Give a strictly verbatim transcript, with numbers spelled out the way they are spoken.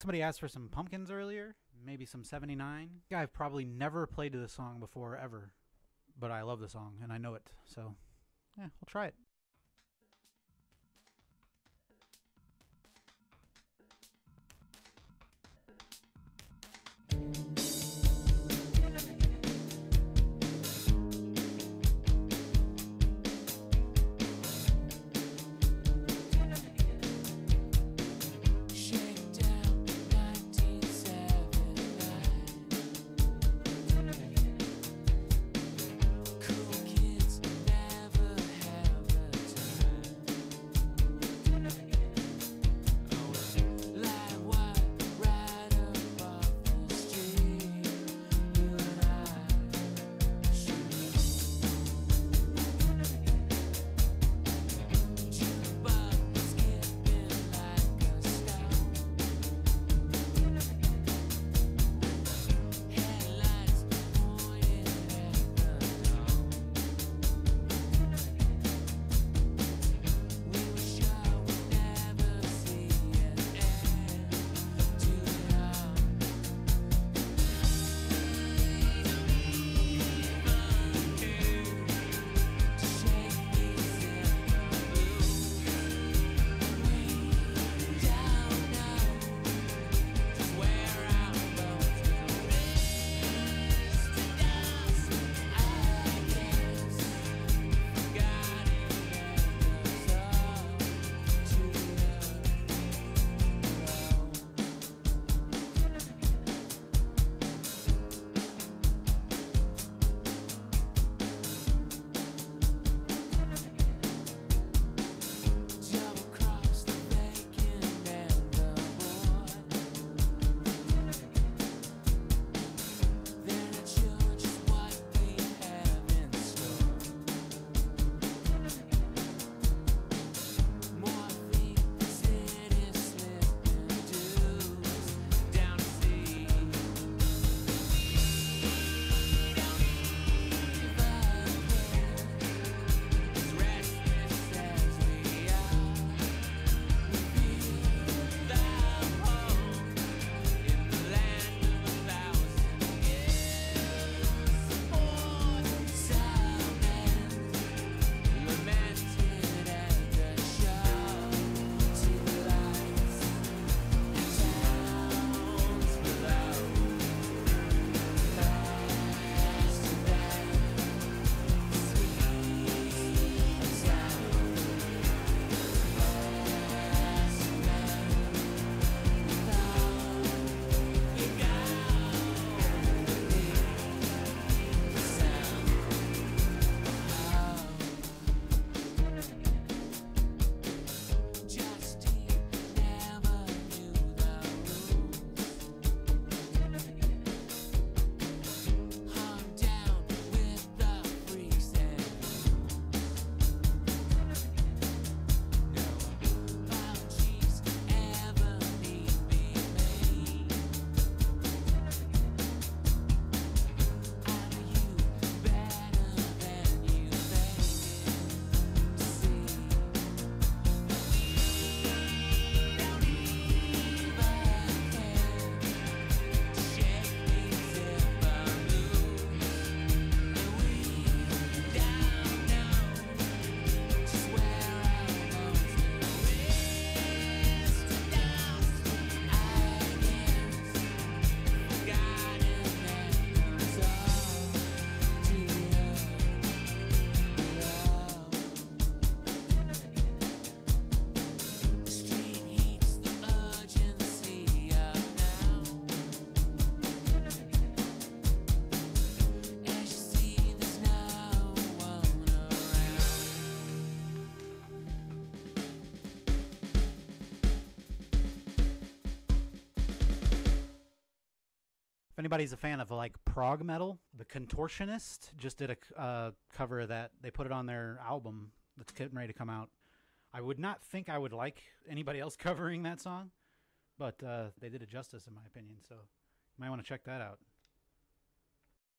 Somebody asked for some Pumpkins earlier, maybe some seventy-nine. Yeah, I've probably never played this song before ever, but I love the song and I know it, so yeah, we'll try it. If anybody's a fan of like prog metal, The Contortionist just did a uh, cover of that. They put it on their album that's getting ready to come out. I would not think I would like anybody else covering that song, but uh, they did it justice in my opinion, so you might want to check that out.